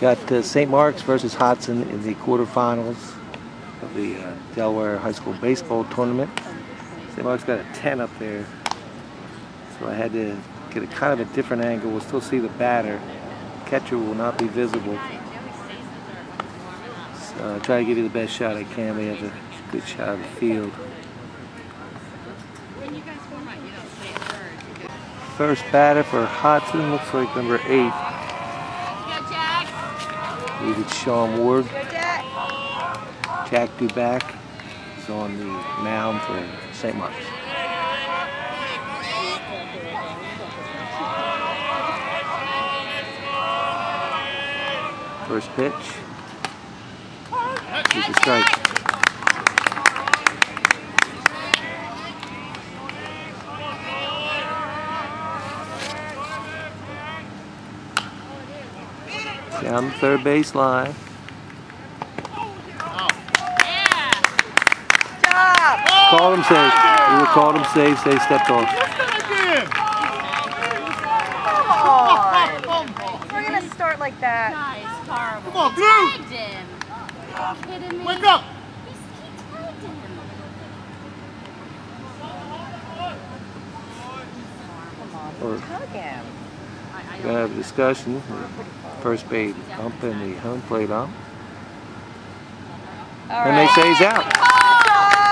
Got St. Mark's versus Hudson in the quarterfinals of the Delaware High School Baseball Tournament. St. Mark's got a 10 up there, so I had to get a kind of a different angle. We'll still see the batter. Catcher will not be visible. So I'll try to give you the best shot I can. We have a good shot of the field. First batter for Hodgson looks like number 8. Leave it Sean Ward. Jack Dubecq is on the mound for St. Mark's. First pitch. Here's a strike. Down the third baseline. Called him safe. We called him safe. They stepped off. We're gonna start like that. Nice, come on, Drew. Wake up. Or, we're gonna have a discussion. First base ump and the home plate ump. And they say he's out.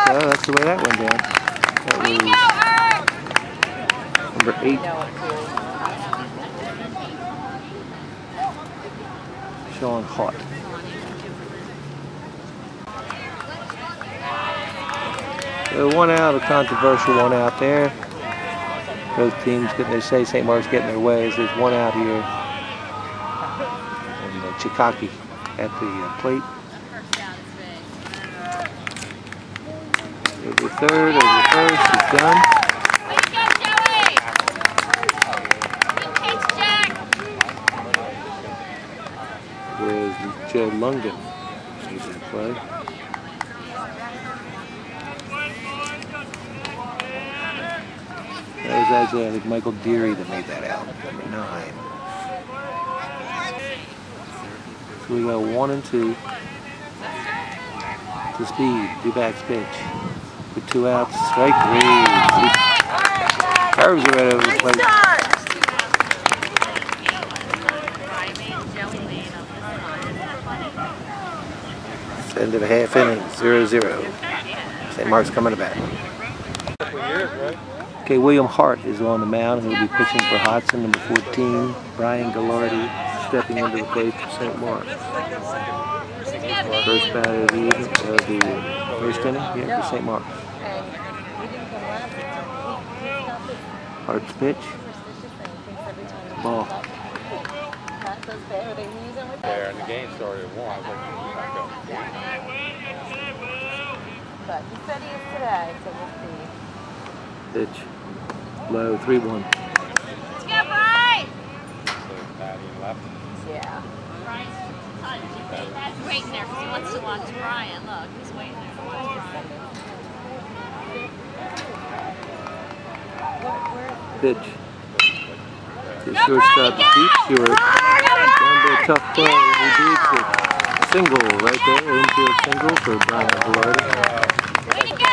So that's the way that went down. That was number 8. Sean Hart. So one out, a controversial one out there. Both teams getting their say. St. Mark's getting their ways. There's one out here. Chikaki at the plate. Over third, he's done. Way to go, Joey! Good catch, Jack! With Jay Lungan. He's in play. That was actually, I think, Michael Deary that made that out, number 9. So we got 1 and 2 to Speed, Dubecq's pitch. With 2 outs, strike 3. Curves are right over the plate. It's end of a half inning, 0-0. St. Mark's coming to bat. Okay, William Hart is on the mound. He'll be pitching for Hudson, number 14. Brian Gilardi stepping into the plate for St. Mark's. First batter of the evening, first inning here for St. Mark's. Hart's pitch. Ball. There, and the game started at 1. I was like, but he said he is today, so we'll see. Pitch. Low, 3-1. Let's go, Brian! Yeah. Brian's waiting there because he wants to watch Brian. Look, he's waiting there to watch Brian. Pitch. The shortstop deep short. One tough play. He beats it. Single right there. Infield single for Brian Gilardi. Way to go,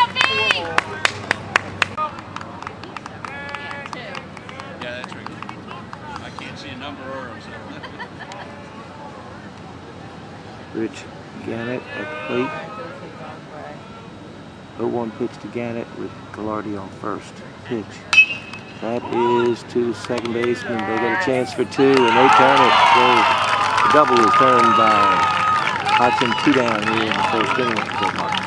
Rich Gannett at the plate. 0-1 pitch to Gannett with Gilardi on first pitch. That is to second baseman. They get a chance for 2, and they turn it. So the double is turned by Hudson. 2 down here in the first inning for St. Mark's.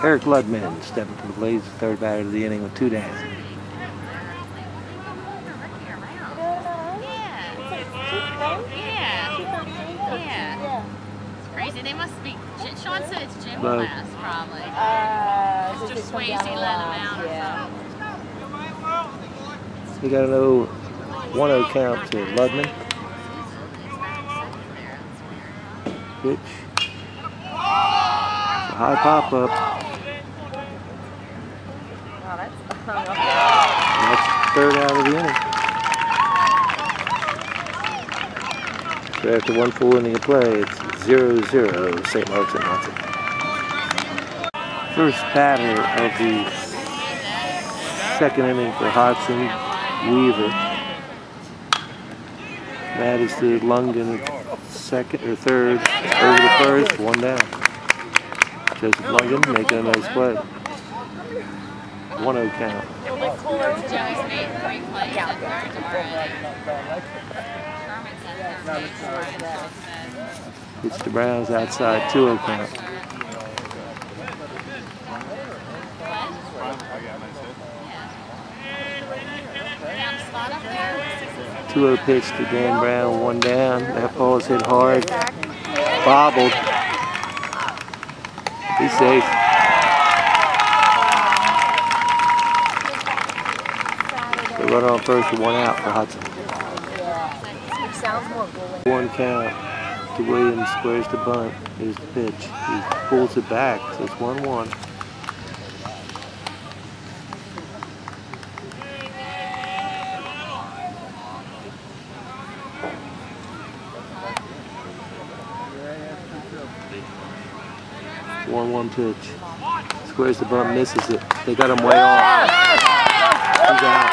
Eric Ludman stepping to the plate, third batter of the inning with 2 down. It's crazy. They must be. Sean said it's gym class, probably. Mr. Swayze let him out or something. We got an 1-0 count to Ludman. pitch. It's a high pop-up. That's third out of the inning. So after one full inning of play, it's 0-0 St. Mark's and Hudson. First batter of the second inning for Hodgson, Weaver. That is to Lungan, second or third, over the first, one down. Joseph Lungan making a nice play. 1-0 count. It's the Browns outside, 2-0 count. Low pitch to Dan Brown, one down. That ball is hit hard. Bobbled. He's safe. The runner on first with one out for Hudson. 1 count to Williams, squares the bunt. Here's the pitch. He pulls it back, so it's 1-1. Pitch. Squares the bump, misses it. They got him way off. He's out.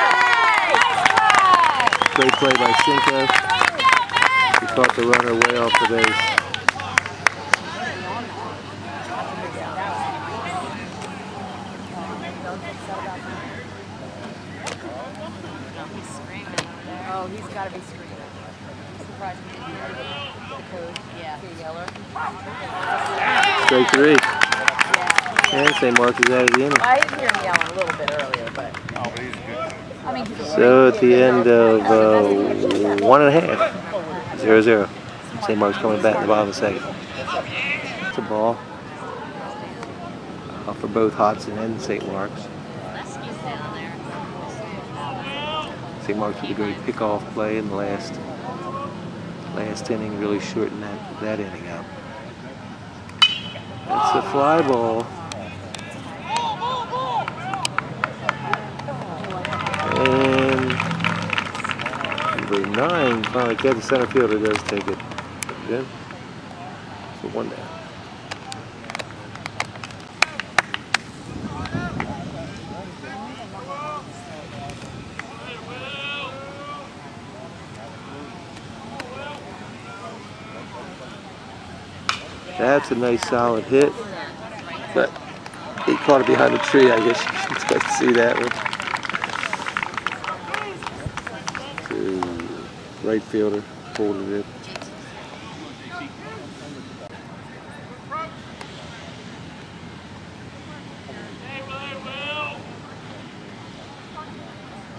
Great play by Cinco. He caught the runner way off the base. Oh, he's got to be screaming. I'm surprised he didn't hear the code. Yeah. The yeller. Straight 3. And St. Mark's is out of the inning. I didn't hear him yelling a little bit earlier, but. Oh, but he's good. I mean, he's so at the end of 1.5, 0-0. St. Mark's coming back in the bottom of the second. It's a ball for both Hudson and St. Mark's. St. Mark's with a great pickoff play in the last inning, really shortened that inning out. It's a fly ball. Nine, finally got the center fielder, does take it. Good. So 1 down. That's a nice solid hit. But he caught it behind a tree, I guess you can expect to see that one. Right fielder pulled it in.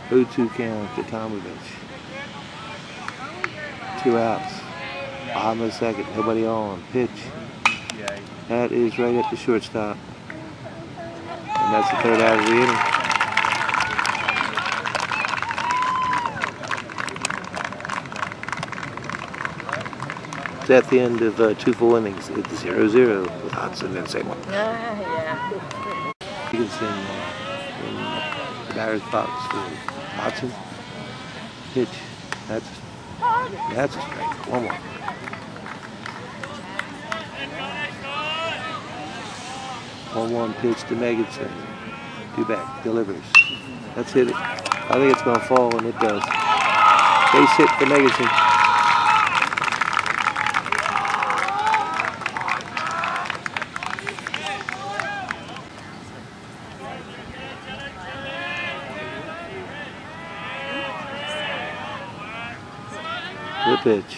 Who 2 count to Tomovich. 2 outs. Bottom of the second. Nobody on. Pitch. That is right at the shortstop. And that's the third out of the inning. At the end of 2 full innings, it's 0-0 with Hudson and St. Mark's. Yeah. Megginson in the batter's box for Hudson. Pitch. That's a strike. 1-1. 1-1 pitch to Megginson. Dubecq delivers. Let's hit it. I think it's going to fall, and it does. Base hit for Megginson. Pitch.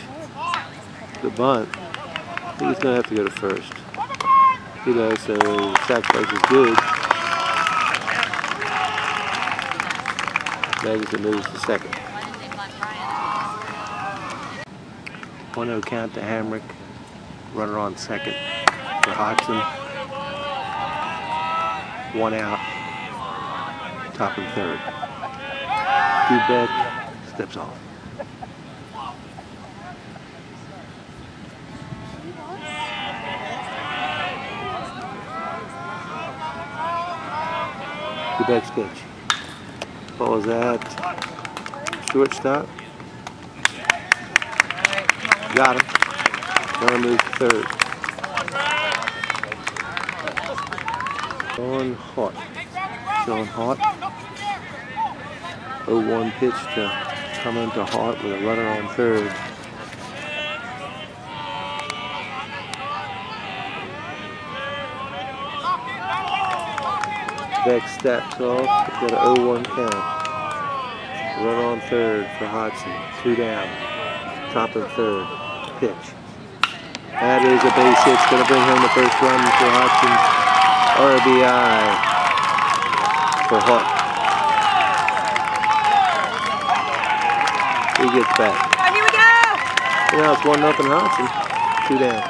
The bunt. I think he's going to have to go to first. He does, so sacrifice is good. Megginson moves to second. 1-0 count to Hamrick. Runner on second for Hodgson. 1 out. Top and third. Dubecq steps off. Dubecq's pitch. What was that? Shortstop. Got him. Going to move to third. Sean Hart. Sean Hart. 0-1 pitch to come into Hart with a runner on third. Dubecq steps off. Got an 0-1 count. Run on third for Hodgson. Two down. Top of third. Pitch. That is a base hit. It's going to bring home the first run for Hodgson's RBI for Hawk. He gets back. Here we go! Now it's 1-0 Hodgson. Two down.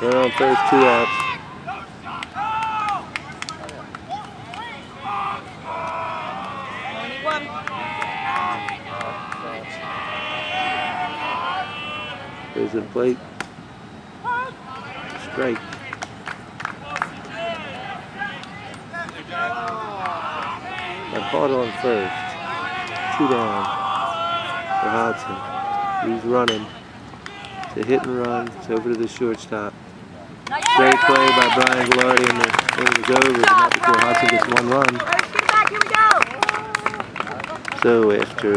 They're on first, two outs. There's a plate. Strike. They're hard on first. Two down for Hudson. He's running. It's a hit and run. It's over to the shortstop. Great play by Brian Gilardi, and the game is over, but not before Hudson gets one run. So after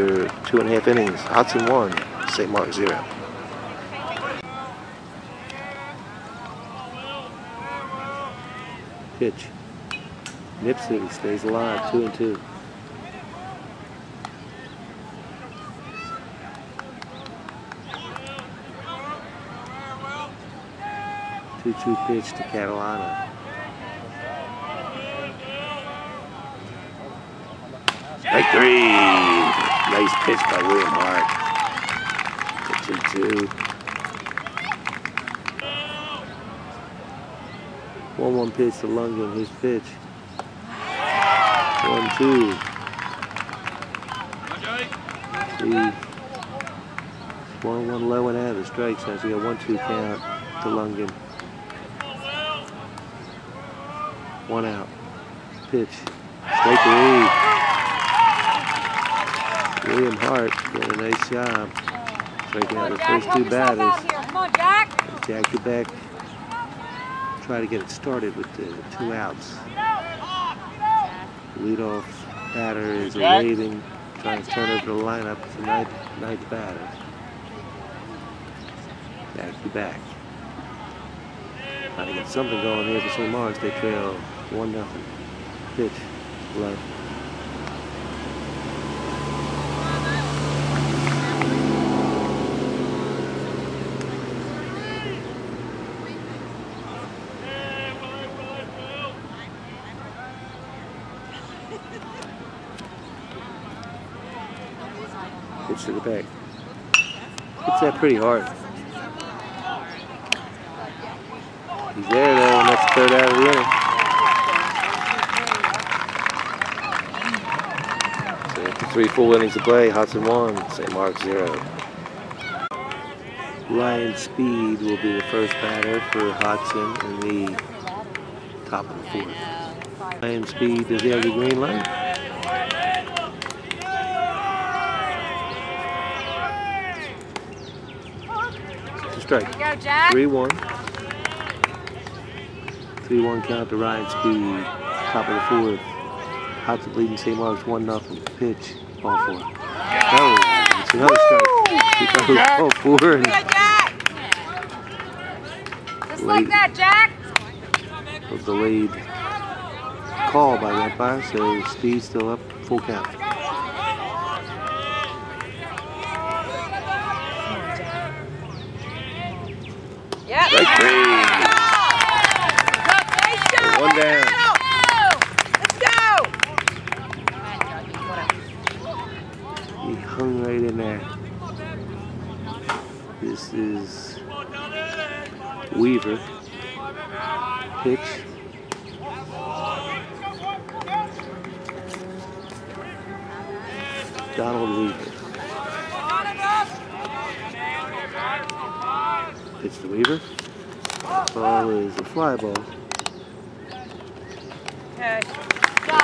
2.5 innings, Hudson 1, St. Mark's 0. Pitch. Nips it, he stays alive, 2-2. Two-two pitch to Catalina. Strike three. Nice pitch by William Hart. 2-2. 1-1 pitch to Lungan. His pitch. 1-2. 1-1 low and out of the strike zone. So we got 1-2 count to Lungan. One out. Pitch. Strike three. William Hart did a nice job. Striking out the first two batters. Come on, Jack. Jack Dubecq try to get it started with the two outs. Leadoff batter is waving, trying to turn over the lineup. It's the ninth batter. Jack Dubecq. Trying to get something going here for St. Mark's. They trail 1-0. Pitch, low. Pitch to the back. Hits that pretty hard. He's there though, and that's third out of the inning. So after three full innings to play, Hudson 1, St. Mark's 0. Ryan Speed will be the first batter for Hudson in the top of the fourth. Ryan Speed, does he have the green light? It's a strike. 3-1. 3-1 count to Ryan Speed, top of the fourth. Hudson leading St. Mark's 1-0. Pitch, ball four. Oh, it's another strike. He throws ball four. And just like that, Jack. Was delayed call by the umpire, so Speed's still up, full count. Yeah. Strike three. One down. Let's go! He hung right in there. This is Weaver. Pitch. Donald Weaver. Pitch to Weaver. Ball is a fly ball. Okay.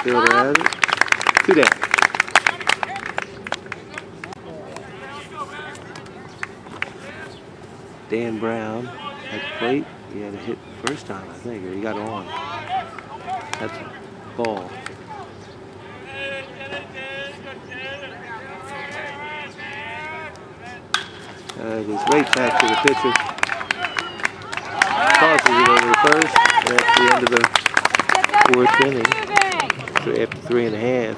Fielder has it. 2 down. Dan Brown at the plate. He had a hit the first time, I think, or he got on. That's a ball. It was way back to the pitcher. Tosses it over the first. And at the end of the fourth inning, so after 3 and a half,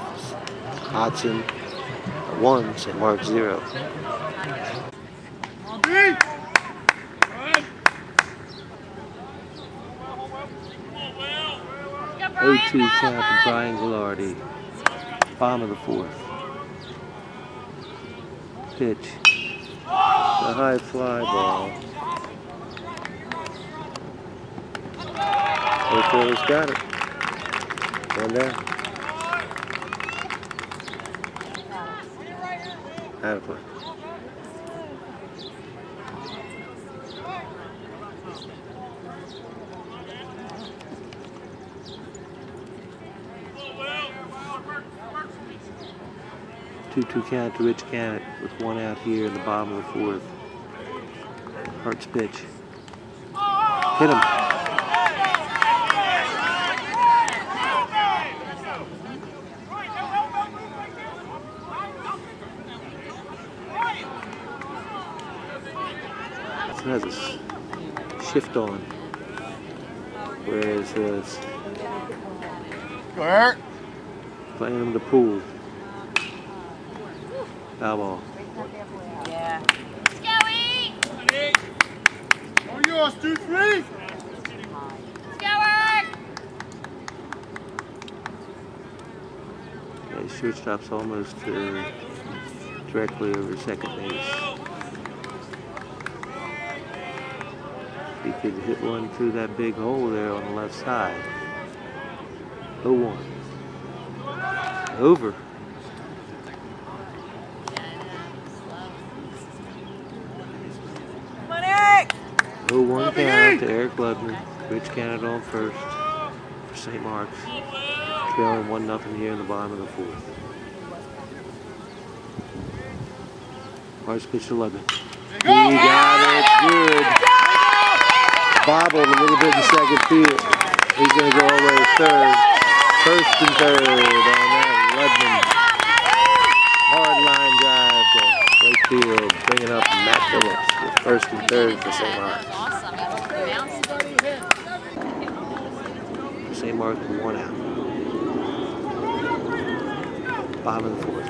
Hodgson 1, St. Mark's 0. O2 count for Brian Gilardi. Bottom of the fourth. Pitch. The high fly ball. O'Ford's got it. 1 down. Out of play. Two-two count to Rich Gannett with 1 out here in the bottom of the fourth. Hart's pitch. Hit him. It has a shift on, whereas it's playing him to pool. Foul ball. Yeah. Scowie! All yours, 2-3! Scowie! Okay, shortstop's almost directly over second base. He could hit one through that big hole there on the left side. 0-1. Over. One count to Eric Ludman. Rich Gannett on first for St. Mark's. Trailing 1-0 here in the bottom of the fourth. First pitch to Ludman. He got it. Good. Bobbled a little bit in second field. He's going to go all the way to third. First and third on that Ludman. Hard line drive to right field. Bringing up Matt Phillips with first and third for St. Mark's. St. Mark's 1 out. Bottom of the fourth.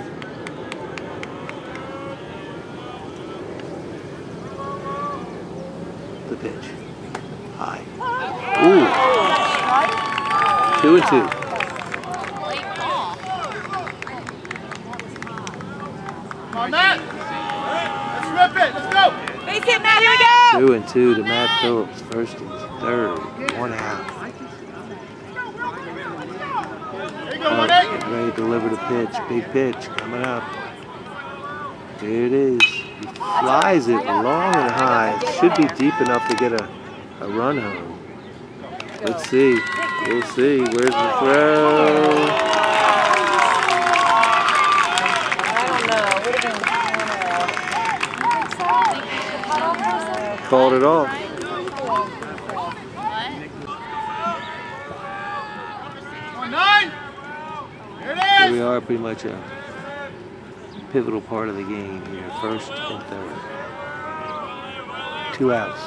The pitch. High. Ooh. 2 and 2. Matt! Let's rip it! Let's go! Face it, Matt! Here we go! 2 and 2 to Matt Phillips. First and third. 1 out. Getting ready to deliver the pitch. Big pitch coming up. There it is. He flies it long and high. It should be deep enough to get a run home. Let's see. We'll see. Where's the throw? I don't know. Called it off. We are pretty much a pivotal part of the game here, first and third. 2 outs.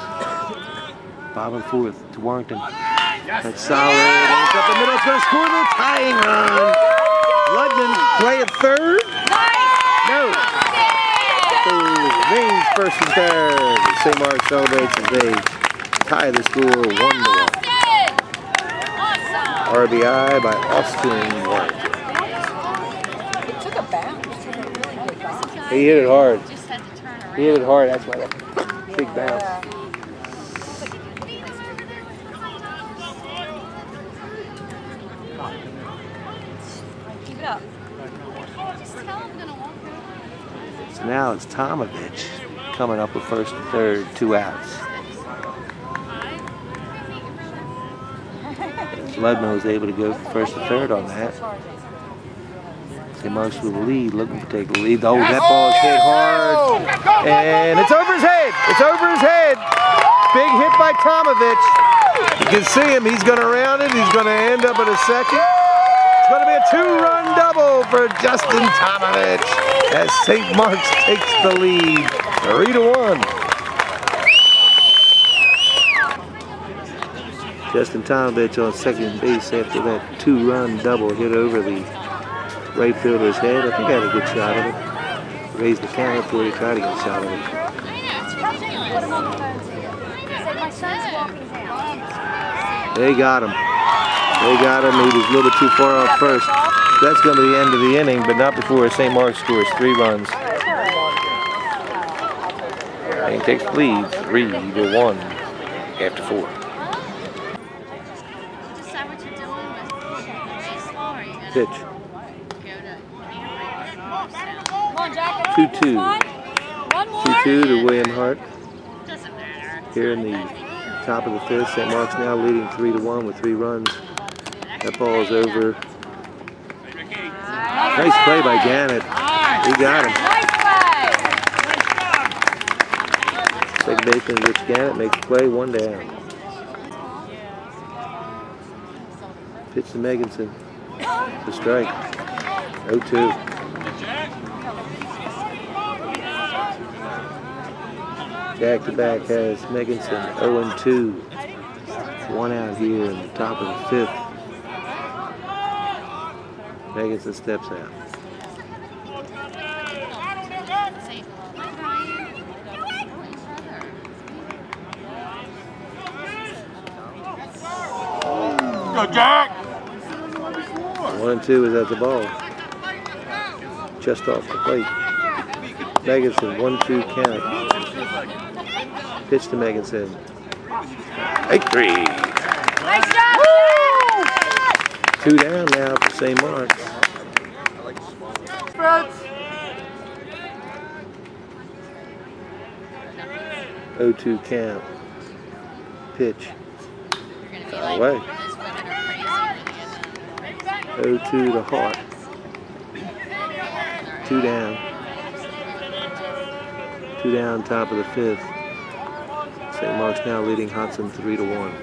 Bottom fourth to Warrington. That's solid. It's up the middle for a score, the tying run. Ludman play at third. No. Remains first and third. St. Mark celebrates and they tie the score 1-1. RBI by Austin Warrington. He hit it hard. He hit it hard, that's why that big bounce. Keep it up. Just tell him I'm gonna walk around. So now it's Tomovich coming up with first and third, 2 outs. Ludman was able to go from first to third on that. They march with the lead, looking to take the lead. Oh, that ball is hit hard. And it's over his head. It's over his head. Big hit by Tomovich. You can see him. He's going to round it. He's going to end up at a second. It's going to be a 2-run double for Justin Tomovich as St. Mark's takes the lead, 3-1. Justin Tomovich on second base after that 2-run double hit over the right fielder's head. I think I had a good shot at it. Raised the count before he tried to get a shot at it. They got him. They got him. He was a little bit too far off first. That's going to be the end of the inning, but not before St. Mark's scores 3 runs. And he takes the lead 3-1 after 4. Pitch. 2-2. 2-2 to William Hart. Here in the top of the 5th, St. Mark's now leading 3-1 with 3 runs. That ball is over. Nice play by Gannett. He got him. Second baseman Rich Gannett makes the play, 1 down. Pitch to Megginson. The strike. 0-2. Jack Dubecq has Megginson 0-2. 1 out here in the top of the 5th. Megginson steps out. Go Jack! 1-2 is at the ball. Just off the plate. Megginson, 1-2 count. Pitch to Megginson. 8-3. Nice job! Woo! 2 down now for St. Mark's. Brooks. 0-2 count. Pitch. Far away. 0-2 to Hawk. 2 down. 2 down, top of the 5th. St. Mark's now leading Hudson 3-1.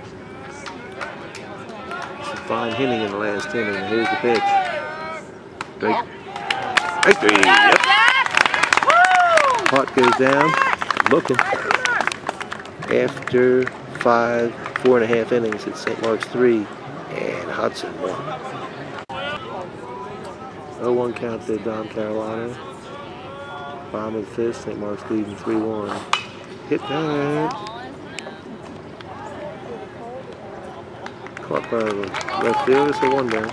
It's a fine hitting in the last inning. Here's the pitch. Strike. Strike 3. Yep. Hawk goes down. Looking. After 4 1/2 innings, it's St. Mark's 3 and Hudson 1. 0-1 count to Dom Catalano. Bottom of the 5th, St. Mark's leading 3-1. Hit that. Caught by the left fielder, so 1 down.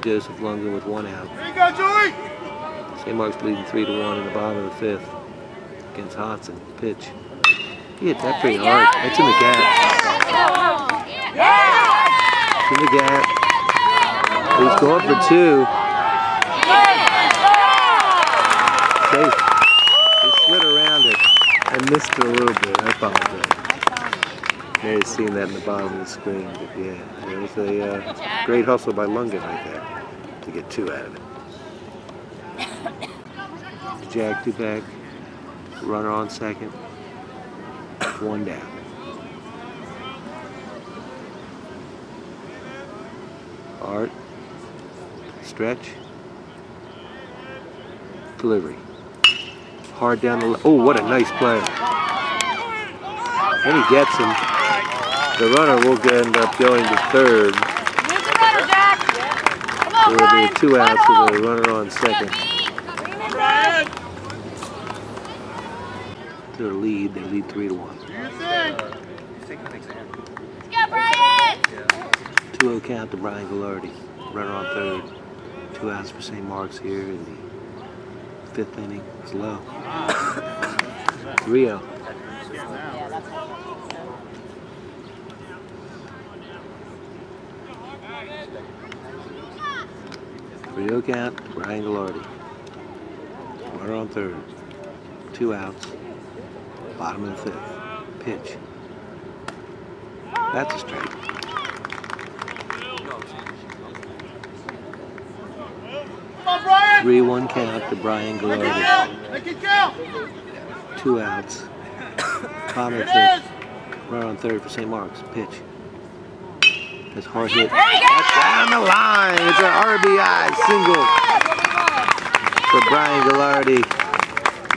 Joseph Lungan with 1 out. St. Mark's leading 3-1 in the bottom of the 5th against Hudson. Pitch. He hit that pretty hard. That's in the gap. In the gap. He's going for 2. Safe. He slid around it. I missed it a little bit. I apologize. May have seen that in the bottom of the screen, but yeah, there was a great hustle by Lungan right there to get 2 out of it. Jack Dubecq, runner on second, 1 down. Hart, stretch, delivery, hard down the line. Oh, what a nice play. And he gets him. The runner will end up going to 3rd. There will be 2 outs with the runner on second. To the lead, they lead 3-1. 2-0 count to Brian Gilardi, runner on 3rd. 2 outs for St. Mark's here in the 5th inning. It's low. 3-0. 3-0 count, Brian Gilardi. Runner on third. 2 outs. Bottom of the 5th. Pitch. That's a strike. Come on, Brian! 3-1 count to Brian Gilardi. Make it count! 2 outs. Bottom of the 5th. Runner on third for St. Mark's. Pitch. That's hard hit. That's down the line. It's an RBI single for Brian Gilardi,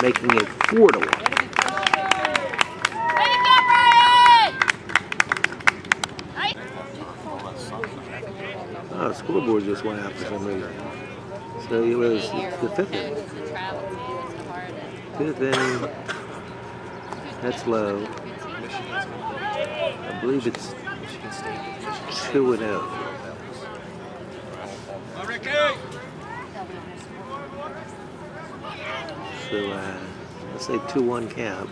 making it 4-1. Oh, the scoreboard just went out for some reason. So it was the 5th inning. 5th inning. That's low. I believe it's 2-0. So let's say 2-1 count.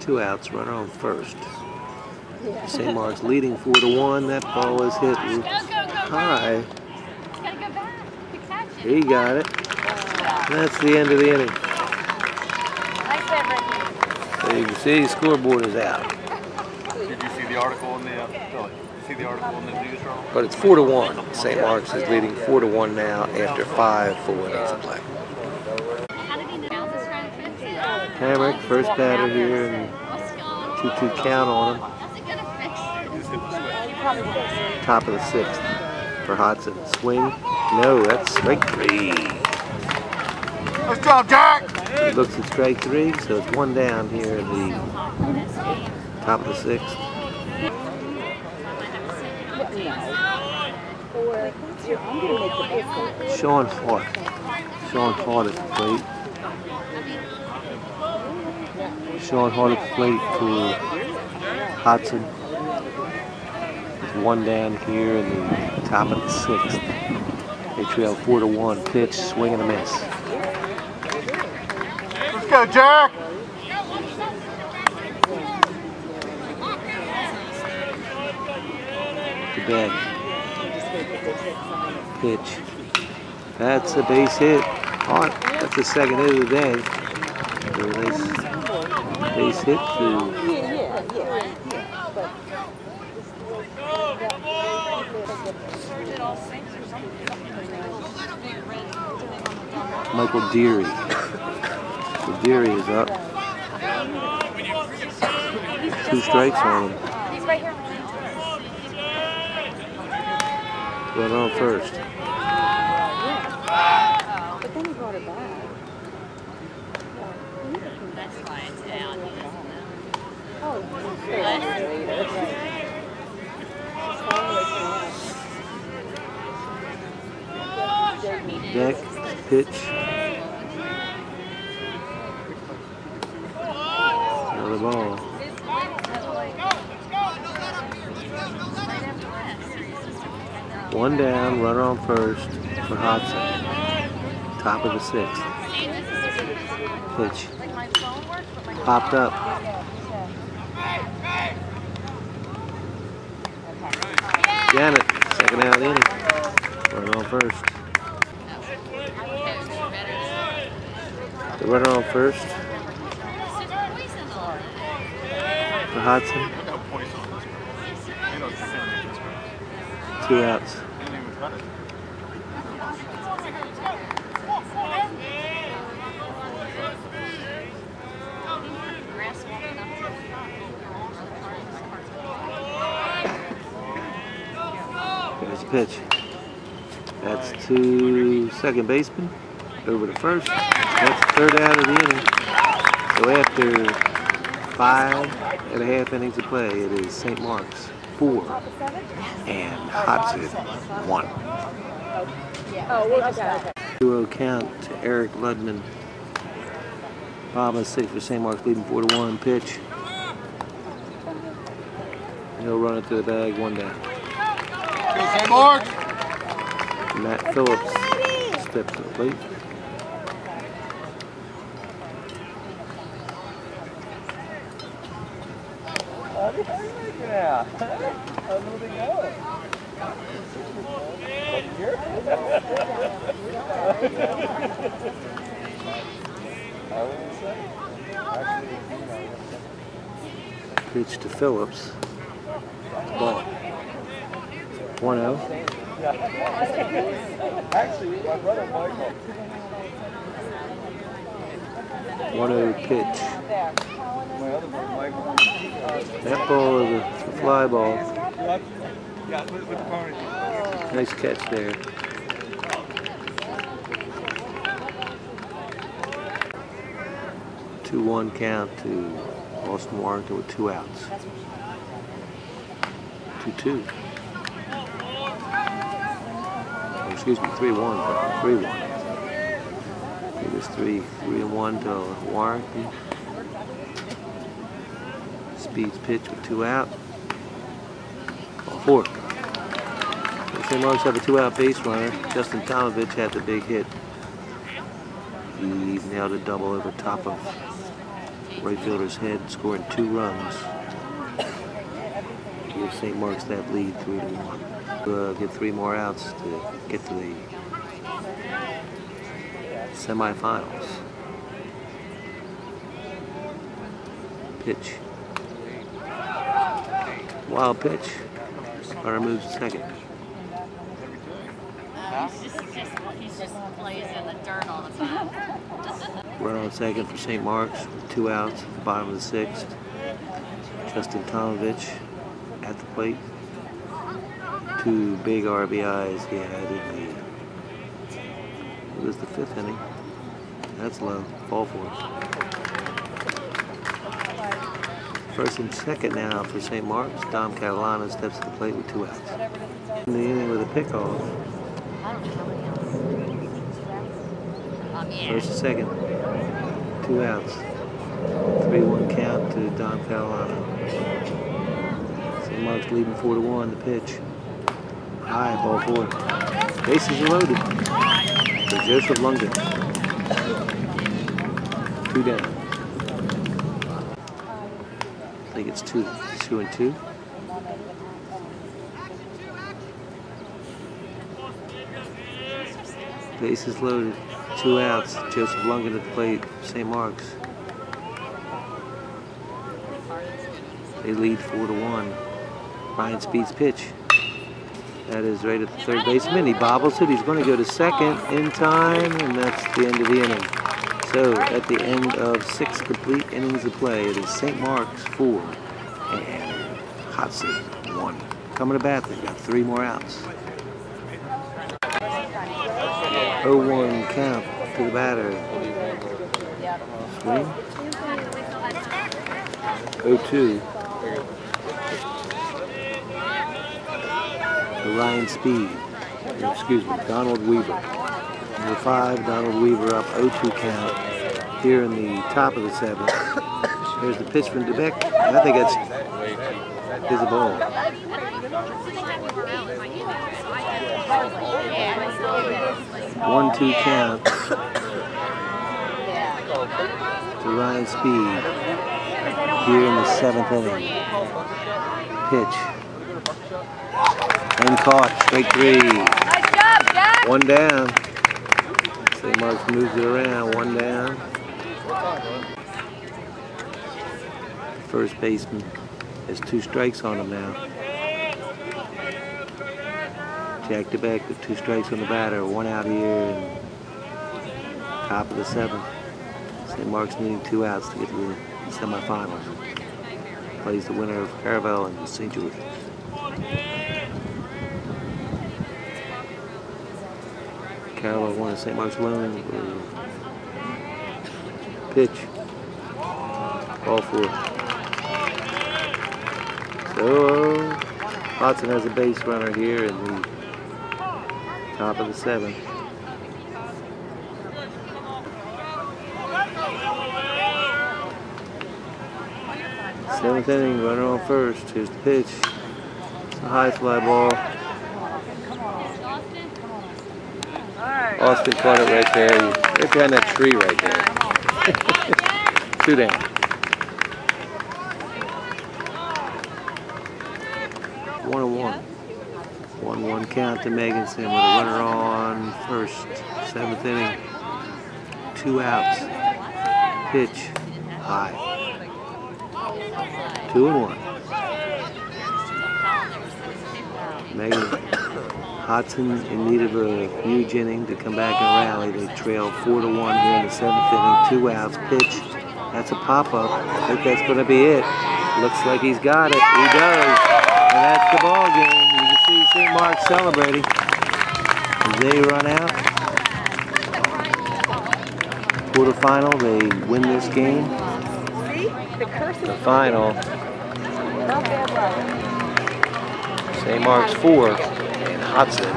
2 outs, runner on first. St. Mark's leading 4-1. That ball is hit high. He got it. That's the end of the inning. So you can see the scoreboard is out. Did you see the article in the Philly? See the article in the news? But it's 4-1. St. Mark's is leading 4-1 now after 5 full innings of play. Hamrick, first batter here, and 2-2 count on him. Top of the 6th for Hudson. Swing. No, that's strike 3. Nice job, Jack! He looks at strike 3, so it's 1 down here in the top of the 6th. Sean Hart. Sean Hart at the plate. Sean Hart at the plate for Hudson. There's 1 down here in the top of the 6th. They trail 4-1. Pitch, swing and a miss. Let's go, Jack! To bed. Pitch. That's a base hit. Haught. That's the 2nd hit of the day. Base hit to Michael Deary. So Deary is up. 2 strikes on him. Run on first. But then he brought it back. That's why it's down. Oh, Deck, pitch. Another ball. One down, runner on first for Hodgson. Top of the 6th. Pitch. Popped up. Gannett, 2nd out inning. Runner on first. The runner on first for Hudson. 2 outs. There's a pitch. That's to 2nd baseman. Over to first. That's the 3rd out of the inning. So after 5.5 innings of play, it is St. Mark's 4 and Hudson 1. 2-0 count to Eric Ludman. Bottom of the 6th for St. Mark's leading 4-1. Pitch. He'll run it to the bag. 1 down. Go St. Mark's. Matt Phillips steps to the plate. Yeah. A little bit more. Pitch to Phillips. Ball. 1-0. Actually, my brother Michael. 1-0 pitch. That ball is a fly ball. Nice catch there. Two-1 count to Austin Warrington with 2 outs. 2-2. Oh, excuse me, 3-1. 3-1. It was 3-1 to Warrington. Speed's pitch with 2 out. Ball 4. St. Mark's have a 2-out base runner. Justin Tomovich had the big hit. He nailed a double over top of right fielder's head, scoring 2 runs. Give St. Mark's that lead 3-1. We'll get 3 more outs to get to the semifinals. Pitch. Wild pitch. Runner moves to second. He just plays in the dirt all the time. Runner on second for St. Mark's with 2 outs at the bottom of the 6th. Justin Tomovich at the plate. 2 big RBIs he had in the it was the 5th inning. That's low. Ball 4. First and second now for St. Mark's. Dom Catalano steps to the plate with 2 outs. In the inning with a pickoff. First and second. 2 outs. 3-1 count to Dom Catalano. St. Mark's leading 4-1. The pitch. High. Ball 4. Bases are loaded. For Joseph Lungan. 2 down. I think it's 2-2. Base is loaded. 2 outs. Joseph Lungan at the plate. St. Mark's. They lead 4-1. Ryan Speed's pitch. That is right at the third baseman. He bobbles it. He's going to go to second in time, and that's the end of the inning. So at the end of 6 complete innings of play, it is St. Mark's 4 and Hudson 1. Coming to bat, they've got 3 more outs. 0-1 count to the batter. Swing. 0-2. Ryan Speed, excuse me, Donald Weaver. Number 5, Donald Weaver up 0-2 count here in the top of the 7th. There's the pitch from Dubecq. I think that's his ball. One, 1-2 count to Ryan Speed here in the 7th inning. Pitch. Uncaught, strike 3. Nice job, Jack. 1 down. St. Mark's moves it around, 1 down. First baseman has 2 strikes on him now. Jack Dubecq with 2 strikes on the batter, 1 out here and top of the 7th. St. Mark's needing 2 outs to get to the semifinals. Plays the winner of Caravelle and St. George. Carroll won at St. Mark's Loan. Pitch. Ball 4. So, Hudson has a base runner here in the top of the 7th. Seventh inning, runner on first. Here's the pitch. It's a high fly ball. Austin caught it right there. Right behind that tree right there. 2 down. One and one. count to Megginson with a runner on first, 7th inning, 2 outs, pitch, high, 2-1. Hudson in need of a huge inning to come back and rally. They trail 4-1 here in the 7th inning, 2 outs, pitch. That's a pop-up. I think that's going to be it. Looks like he's got it. He does. And that's the ball game. You can see St. Mark's celebrating as they run out. Quarterfinal, they win this game. The final, St. Mark's 4 and Hudson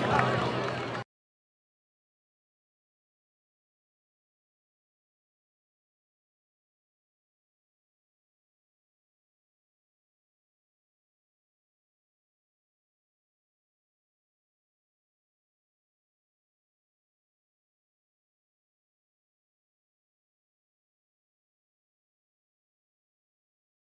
1.